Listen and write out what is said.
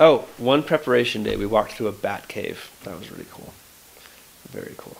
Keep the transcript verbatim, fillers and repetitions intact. Oh, one preparation day we walked through a bat cave. That was really cool. Very cool.